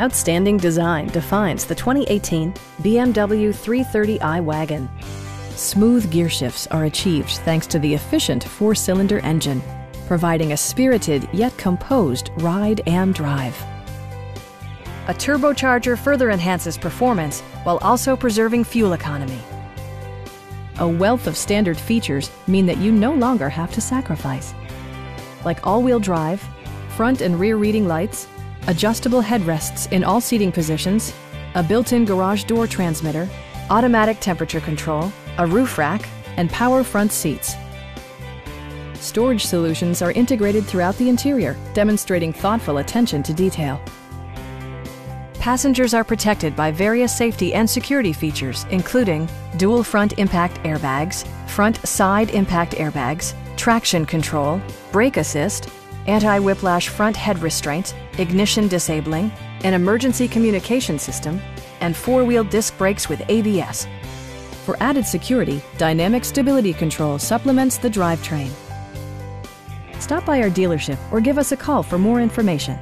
Outstanding design defines the 2018 BMW 330i wagon. Smooth gear shifts are achieved thanks to the efficient four-cylinder engine, providing a spirited yet composed ride and drive. A turbocharger further enhances performance while also preserving fuel economy. A wealth of standard features mean that you no longer have to sacrifice, like all-wheel drive, front and rear reading lights, adjustable headrests in all seating positions, a built-in garage door transmitter, automatic temperature control, a roof rack, and power front seats. Storage solutions are integrated throughout the interior, demonstrating thoughtful attention to detail. Passengers are protected by various safety and security features, including dual front impact airbags, front side impact airbags, traction control, brake assist, anti-whiplash front head restraint, ignition disabling, an emergency communication system, and four-wheel disc brakes with ABS. For added security, dynamic stability control supplements the drivetrain. Stop by our dealership or give us a call for more information.